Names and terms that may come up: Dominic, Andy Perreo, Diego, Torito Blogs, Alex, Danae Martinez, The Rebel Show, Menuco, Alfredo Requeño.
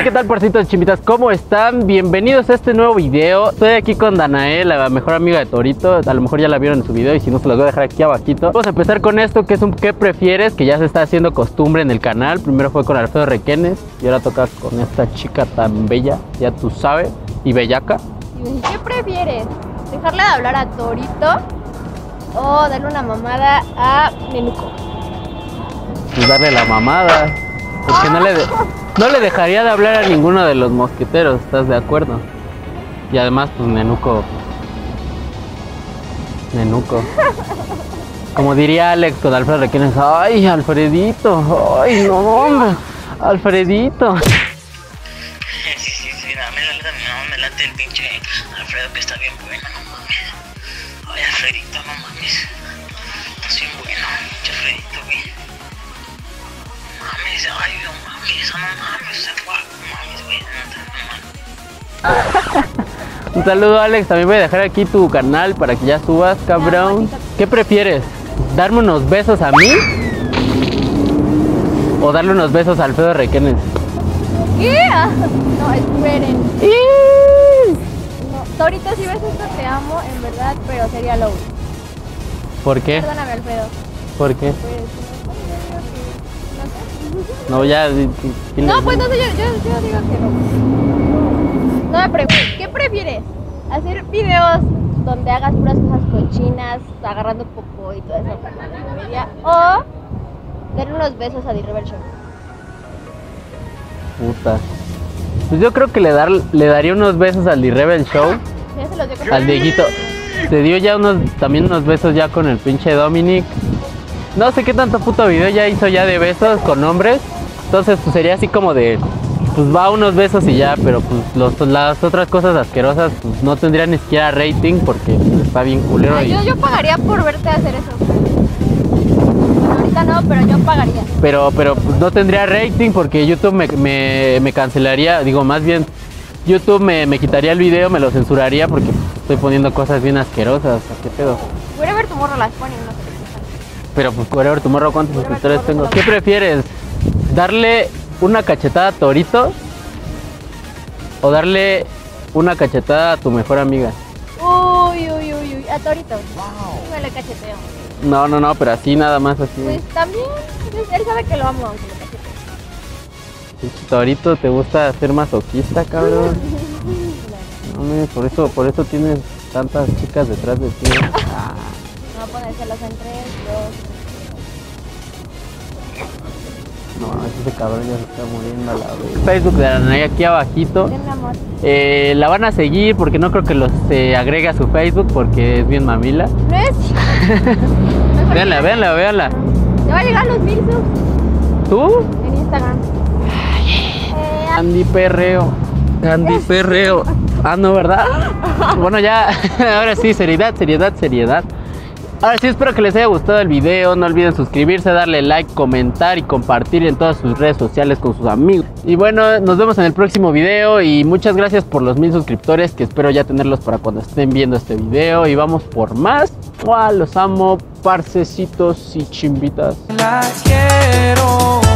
Hey, ¿qué tal, porcitos y chimbitas? ¿Cómo están? Bienvenidos a este nuevo video. Estoy aquí con Danae, la mejor amiga de Torito. A lo mejor ya la vieron en su video y si no, se los voy a dejar aquí abajito. Vamos a empezar con esto, que es un ¿qué prefieres? Que ya se está haciendo costumbre en el canal. Primero fue con Alfredo Requeño y ahora toca con esta chica tan bella, ya tú sabes, y bellaca. ¿Qué prefieres? ¿Dejarle de hablar a Torito o darle una mamada a Menuco? Pues darle la mamada. Porque no le dejaría de hablar a ninguno de los mosqueteros, ¿estás de acuerdo? Y además, pues Menuco. Como diría Alex con Alfredo Requeño, ¡ay, Alfredito! ¡Ay, no, hombre! ¡Alfredito! Sí, no, me late el pinche Alfredo que está bien bueno, no mames. Ay, Alfredito, no mames. Está bien bueno, pinche Alfredito, güey. No mames, ay, no mames, se fue, mames, güey, no mames. Un saludo, Alex, también voy a dejar aquí tu canal para que ya subas, cabrón. ¿Qué prefieres? ¿Darme unos besos a mí? ¿O darle unos besos a Alfredo Requeño? Yeah. No, esperen. No, Torito, si ves esto te amo, en verdad, pero sería low. ¿Por qué? Perdóname, Alfredo. ¿Por qué? Pues, no, ya... No, pues no sé, yo digo que no. No me preguntes, ¿qué prefieres? ¿Hacer videos donde hagas puras cosas cochinas, agarrando popo y toda esa familia? ¿O darle unos besos a The Rebel Show? Puta. Pues yo creo que le daría unos besos al The Rebel Show. Ya se los dio con al Dieguito. Se dio ya también unos besos ya con el pinche Dominic. No sé qué tanto puto video ya hizo ya de besos con hombres. Entonces pues sería así como de, pues va unos besos y ya. Pero pues las otras cosas asquerosas pues no tendría ni siquiera rating porque está bien culero. Ay, yo pagaría por verte hacer eso. Ahorita no, pero yo pagaría. Pero pues, no tendría rating porque YouTube me cancelaría. Digo, más bien, YouTube me quitaría el video, me lo censuraría porque estoy poniendo cosas bien asquerosas. ¿Qué pedo? Wherever Tomorrow las ponen, no sé. Pero pues Wherever Tomorrow, ¿cuántos suscriptores tengo? ¿Qué prefieres? ¿Darle una cachetada a Torito? ¿O darle una cachetada a tu mejor amiga? Uy, a Torito. Wow. Me la cacheteo. No, pero así nada más así. Pues también, él sabe que lo amo, aunque lo cachete. Torito, ¿te gusta ser masoquista, cabrón? No, mire, por eso tienes tantas chicas detrás de ti. Ah. No, ponérselos entre dos. No, ese cabrón ya se está muriendo a la vez. Facebook de Danae aquí abajito. La van a seguir porque no creo que los agregue a su Facebook porque es bien mamila. ¿No es? Véanla. Ya va a llegar a los 1000 subs. ¿Tú? En Instagram. Andy Perreo. Ah, no, ¿verdad? Bueno, ya, ahora sí, seriedad. Ahora sí, espero que les haya gustado el video. No olviden suscribirse, darle like, comentar y compartir en todas sus redes sociales con sus amigos. Y bueno, nos vemos en el próximo video. Y muchas gracias por los 1000 suscriptores, que espero ya tenerlos para cuando estén viendo este video. Y vamos por más. ¡Wow! Los amo, parcecitos y chimbitas. Las quiero.